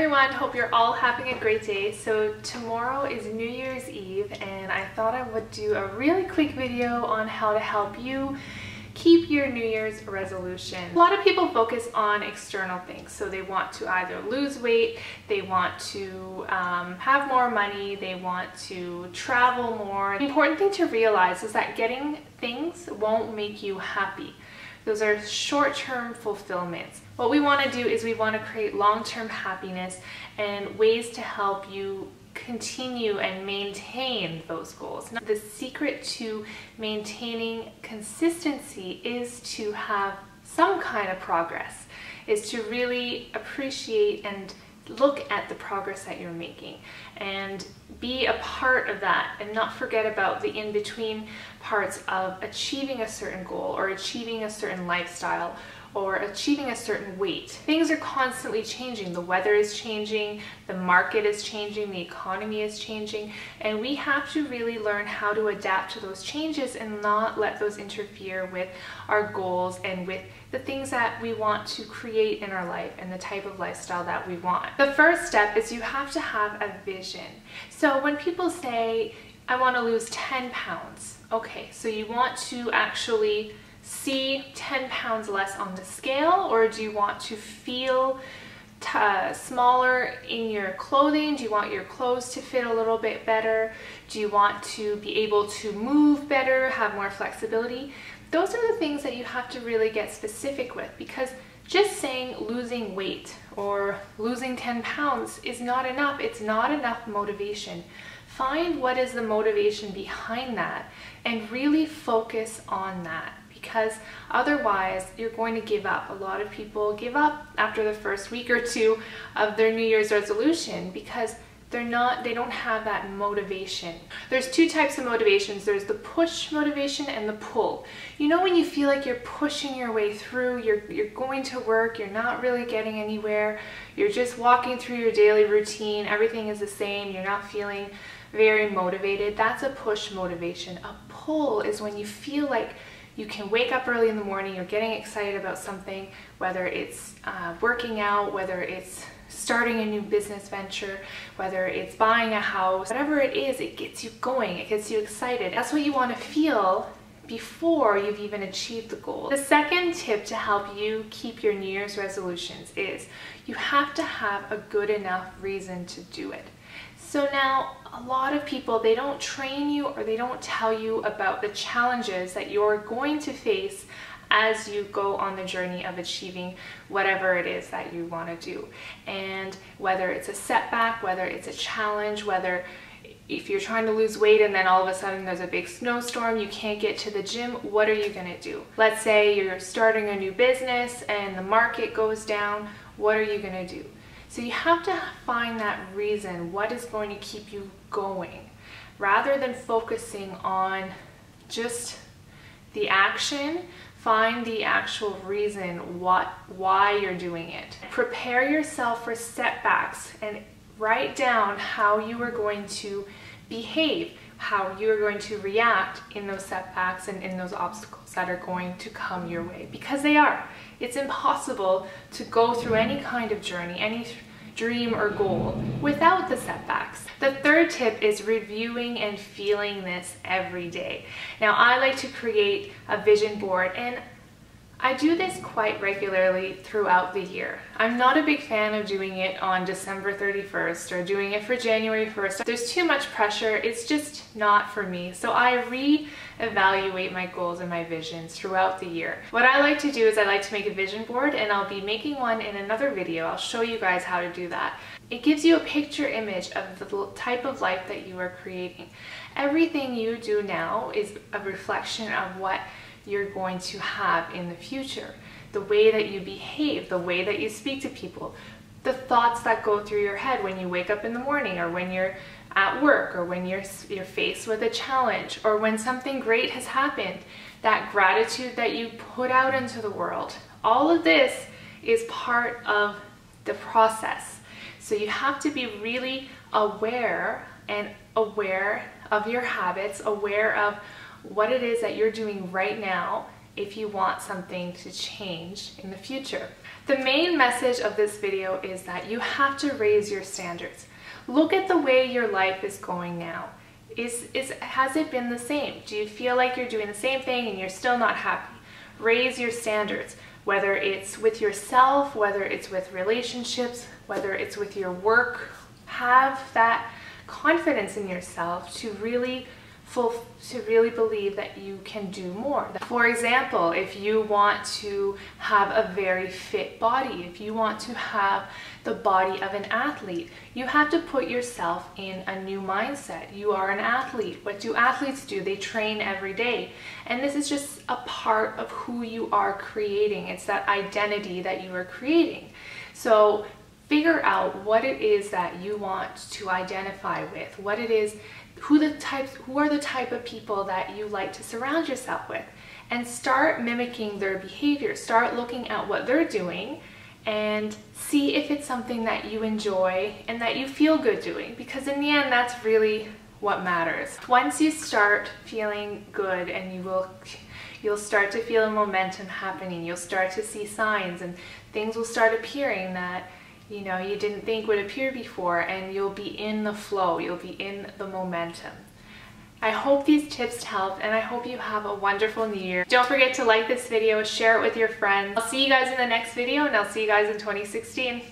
everyone, hope you're all having a great day. So tomorrow is New Year's Eve and I thought I would do a really quick video on how to help you keep your New Year's resolution. A lot of people focus on external things. So they want to either lose weight, they want to have more money, they want to travel more. The important thing to realize is that getting things won't make you happy. Those are short-term fulfillments. What we want to do is we want to create long-term happiness and ways to help you continue and maintain those goals. Now, the secret to maintaining consistency is to have some kind of progress, is to really appreciate and look at the progress that you're making and be a part of that and not forget about the in-between parts of achieving a certain goal or achieving a certain lifestyle or achieving a certain weight. Things are constantly changing. The weather is changing, the market is changing, the economy is changing, and we have to really learn how to adapt to those changes and not let those interfere with our goals and with the things that we want to create in our life and the type of lifestyle that we want. The first step is you have to have a vision. So when people say, I want to lose 10 pounds, okay, so you want to actually see 10 pounds less on the scale, or do you want to feel smaller in your clothing? Do you want your clothes to fit a little bit better? Do you want to be able to move better, have more flexibility? Those are the things that you have to really get specific with, because just saying losing weight or losing 10 pounds is not enough. It's not enough motivation. Find what is the motivation behind that and really focus on that, because otherwise you're going to give up. A lot of people give up after the first week or two of their New Year's resolution because they don't have that motivation. There's two types of motivations. There's the push motivation and the pull. You know, when you feel like you're pushing your way through, you're going to work, you're not really getting anywhere, you're just walking through your daily routine, everything is the same, you're not feeling very motivated. That's a push motivation. A pull is when you feel like you can wake up early in the morning, you're getting excited about something, whether it's working out, whether it's starting a new business venture, whether it's buying a house, whatever it is, it gets you going, it gets you excited. That's what you want to feel before you've even achieved the goal. The second tip to help you keep your New Year's resolutions is you have to have a good enough reason to do it. So now, a lot of people, they don't train you or they don't tell you about the challenges that you're going to face as you go on the journey of achieving whatever it is that you want to do. And whether it's a setback, whether it's a challenge, whether if you're trying to lose weight and then all of a sudden there's a big snowstorm, you can't get to the gym, what are you going to do? Let's say you're starting a new business and the market goes down, what are you going to do? So you have to find that reason, what is going to keep you going, rather than focusing on just the action. Find the actual reason why you're doing it. Prepare yourself for setbacks and write down how you are going to behave, how you are going to react in those setbacks and in those obstacles that are going to come your way, because they are. It's impossible to go through any kind of journey, any dream or goal without the setbacks. The third tip is reviewing and feeling this every day. Now, I like to create a vision board, and I do this quite regularly throughout the year. I'm not a big fan of doing it on December 31st or doing it for January 1st. There's too much pressure. It's just not for me. So I re-evaluate my goals and my visions throughout the year. What I like to do is I like to make a vision board, and I'll be making one in another video. I'll show you guys how to do that. It gives you a picture image of the type of life that you are creating. Everything you do now is a reflection of what you're going to have in the future. The way that you behave, the way that you speak to people, the thoughts that go through your head when you wake up in the morning, or when you're at work, or when you're faced with a challenge, or when something great has happened, that gratitude that you put out into the world. All of this is part of the process. So you have to be really aware of your habits, aware of what it is that you're doing right now if you want something to change in the future. The main message of this video is that you have to raise your standards. Look at the way your life is going now. Has it been the same? Do you feel like you're doing the same thing and you're still not happy? Raise your standards, whether it's with yourself, whether it's with relationships, whether it's with your work. Have that confidence in yourself to really believe that you can do more. For example, if you want to have a very fit body, if you want to have the body of an athlete, you have to put yourself in a new mindset. You are an athlete. What do athletes do? They train every day. And this is just a part of who you are creating. It's that identity that you are creating. So figure out what it is that you want to identify with, what it is, who are the type of people that you like to surround yourself with, and start mimicking their behavior. Start looking at what they're doing and see if it's something that you enjoy and that you feel good doing, because in the end, that's really what matters. Once you start feeling good, and you'll start to feel a momentum happening, you'll start to see signs and things will start appearing that you know you didn't think would appear before, and you'll be in the flow, you'll be in the momentum. I hope these tips helped, and I hope you have a wonderful new year. Don't forget to like this video, share it with your friends. I'll see you guys in the next video, and I'll see you guys in 2016.